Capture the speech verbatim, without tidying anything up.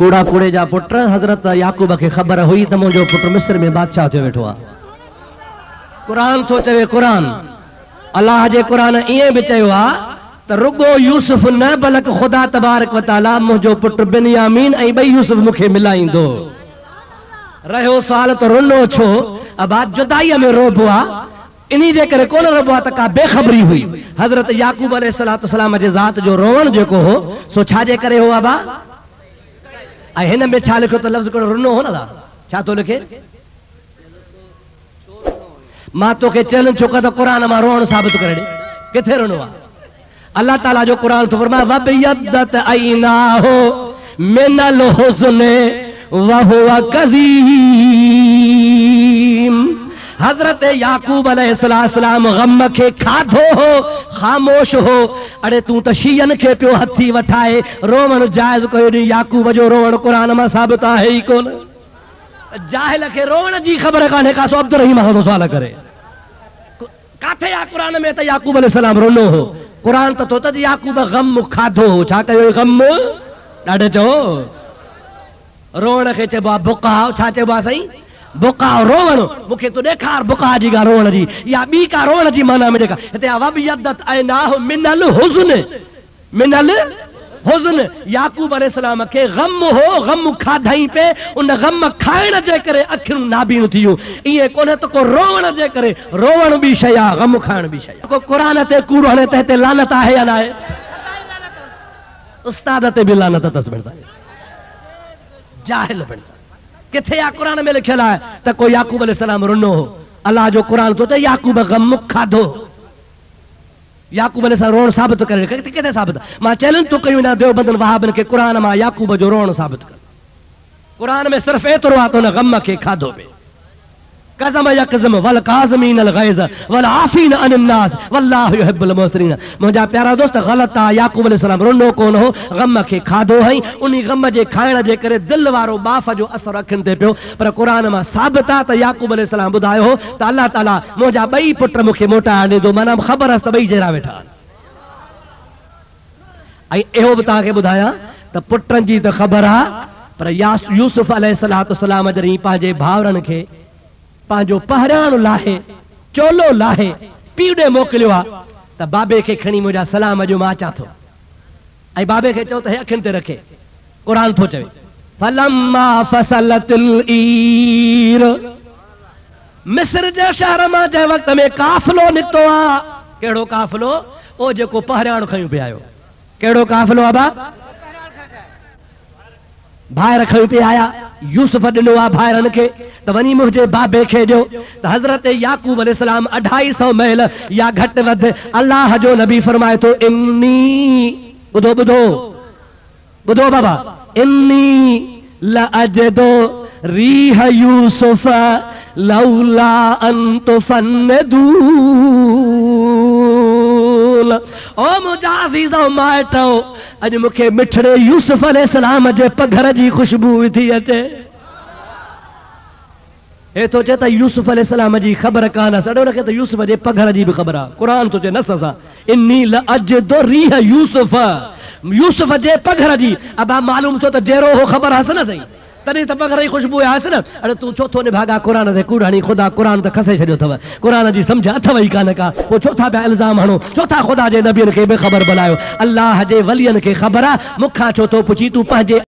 कूड़ा कूड़े जा पुट हजरत याकूब के खबर हुई तो मुझो पुट मिस्र में बादशाह थे वेठो आ। कुरान तो चवे कुरान अल्लाह जे कुरान ये भी चयो आ तो रुगो यूसुफ न बल्क खुदा तबारक व तआला मुझो पुट बिन्यामीन ए बई यूसुफ मुखे मिलाइंदो। रहो साल तो रुनो छो अब जुदाई में रोबो आ इन्हीं जे करे कोन रबो आ त का बेखबरी हुई। हजरत याकूब अलैहिस्सलाम जे जात जो रोवण जेको हो सो छा जे करे हो आबा आ हिन में छा लिखो तो लफ्ज को रुनो हो ना छा तो लिखे मां तो के चैलेंज छो का तो कुरान में रोण साबित करे दे किथे रुनो आ। अल्लाह ताला जो कुरान तो फरमाया वब यदत आईना हो मिनल हुज़न व हुवा कज़ीम। हजरत याकूब अलैहिस्सलाम गम के खाधो हो खामोश हो। अरे तू तो शीयन के पियो हथी वठाए रोवण जायज कयो नी। याकूब जो रोवण कुरान में साबित है ही कोन। जाहिल के रोवण की खबर काने का सो अब्दुल रहीम अज़मी सवाल करे काथे आ कुरान में तो याकूब अलैहिस्सलाम रोनो हो। कुरान तो तो याकूब गम खाधो हो छा कयो गम डाडे जो रोवण के चबा बुकाव छा चबा सही बुकाव रोवण मुखे तो देखार बुका जी का रोवण जी या बी का रोवण जी माना में देखा हते वब यदत ऐनाह मिनल हुज़न मिनल हुज़न। याकूब अलैहिस्सलाम के गम हो गम खाधाई पे उन गम खाण जे करे अखियूं नाबीण थियूं। इए कोने तो को रोवण जे करे रोवण भी शया गम खाण भी शया। को कुरान ते कूड़ हने ते ते लानत आहे या ना आहे उस्ताद ते भी लानत तस बण साहिब जाहिल बण साहिब किथे या कुरान में लिखल है तो कोई याकूब अलैहिस्सलाम रुनो हो। अल्लाह जो कुरान तो याकूब गम खाधो याकूब अलैहिस्सलाम रोण साबित करे किथे साबित। मां चैलेंज तो कयूं ना देवबंदन वहाबन के कुरान में याकूब जो रोण साबित कर। कुरान में सिर्फ एतरो आ तो गम के खाधो पे कसम या कसम वल काज़मीन अल गैज़ वल आफीन अन नास वल्लाहु युहिब्बुल मुहसिनीन। मुझा प्यारा दोस्त गलत आ। याकूब अलैहिस्सलाम रोनो कोन हो गम के खाधो है। उन्हीं गम के खाण के करे दिल वारो बाफ जो असर अखियुनि ते पियो। पर कुरान में साबित आ त याकूब अलैहिस्सलाम बुधायो हो त अल्लाह ताला मुझा बई पुट मुखे मोटा आने दो माना खबर अस त बई जरा वेठा आई एहो बता के बुधाया त पुटन जी त खबर आ। पर यूसुफ अलैहिस्सलाम जरी पाजे भावरन के पांजो पहरान लाहे चोलो लाहे पीड़े मोकलियो आ त बाबे के खणी मुझा सलाम जो मां चाथो आई बाबे के चो त अखिन ते रखे। कुरान तो चवे फलम्मा फसलतल ईर मिस्र जे शहर मां जे वक्त में काफिलो निकतो आ। केड़ो काफिलो ओ जेको पहरान खयो पे आयो। केड़ो काफिलो आबा भायर खयो पे आया। यूसुफ दिनो आ भाइरन के तो वनी मुझे बाबे के जो तो हजरत याकूब अलैहिस्सलाम अढ़ाई सौ महल या घट वध। अल्लाह जो नबी फरमाए तो इन्नी बुदो बुदो बुदो बाबा इन्नी ला अजदो रीह यूसुफ लौला अन तुफन्नदूल। ओ मुजा अजीजो माइटो अज मुखे मिठड़े यूसुफ अलैहिस्सलाम जे पघर जी खुशबू थी अचे। ए तो चे त यूसुफ अलैहिस्सलाम जी खबर कान सडो रखे त यूसुफ जे पघर जी भी खबर आ। कुरान तो चे नस सा इन्नी ल अजद रीह यूसुफ यूसुफ जे पघर जी अबा मालूम तो त जेरो हो खबर हस न सही तने त पघर जी खुशबू हस न। अरे तू चौथो ने भागा कुरान ते कूड़ाणी खुदा कुरान त खसे छडियो थव। कुरान जी समझ अथव ही कान का वो चौथा पे इल्जाम हणो चौथा खुदा जे नबीन के बेखबर बनायो। अल्लाह जे वलियन के खबर आ मुखा चौथो पुछी तू पाजे।